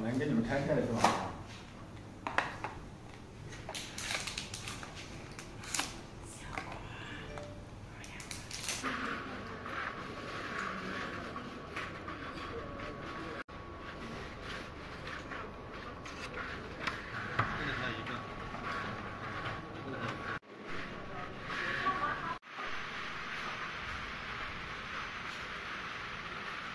能跟你们开会是吧？